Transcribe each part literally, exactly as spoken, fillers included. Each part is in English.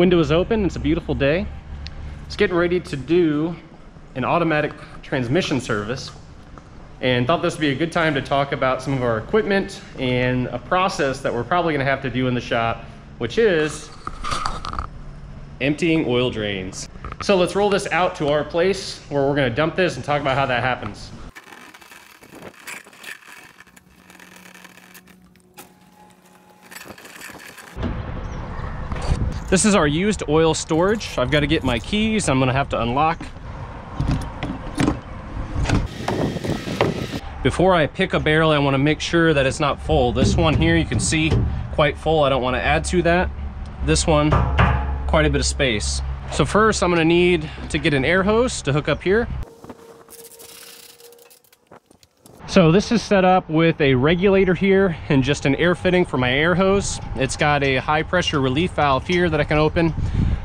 Window is open, it's a beautiful day. It's getting ready to do an automatic transmission service, and thought this would be a good time to talk about some of our equipment and a process that we're probably gonna have to do in the shop, which is emptying oil drains. So let's roll this out to our place where we're gonna dump this and talk about how that happens. This is our used oil storage. I've got to get my keys. I'm gonna have to unlock. Before I pick a barrel, I want to make sure that it's not full. This one here, you can see, quite full. I don't want to add to that. This one, quite a bit of space. So first, I'm going to need to get an air hose to hook up here. So this is set up with a regulator here and just an air fitting for my air hose. It's got a high pressure relief valve here that I can open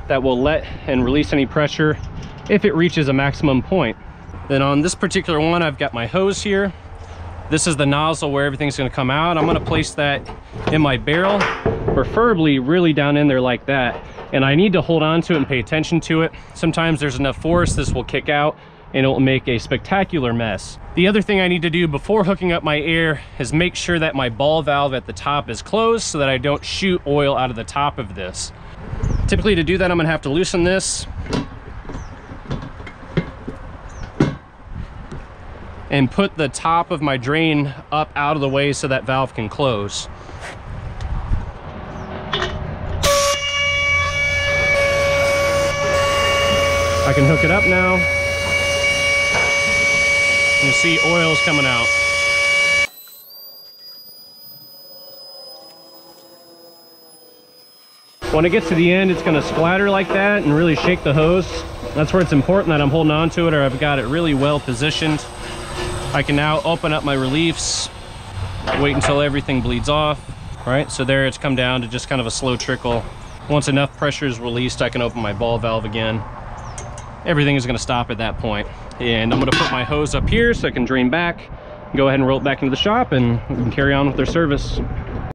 that will let and release any pressure if it reaches a maximum point. Then on this particular one, I've got my hose here. This is the nozzle where everything's going to come out. I'm going to place that in my barrel, preferably really down in there like that. And I need to hold on to it and pay attention to it. Sometimes there's enough force, this will kick out and it will make a spectacular mess. The other thing I need to do before hooking up my air is make sure that my ball valve at the top is closed so that I don't shoot oil out of the top of this. Typically to do that, I'm gonna have to loosen this and put the top of my drain up out of the way so that valve can close. I can hook it up now. You see oil's coming out. When it gets to the end, it's gonna splatter like that and really shake the hose. That's where it's important that I'm holding on to it or I've got it really well positioned. I can now open up my reliefs, wait until everything bleeds off. All right, so there it's come down to just kind of a slow trickle. Once enough pressure is released, I can open my ball valve again. Everything is going to stop at that point. And I'm going to put my hose up here so I can drain back, go ahead and roll it back into the shop, and we can carry on with their service.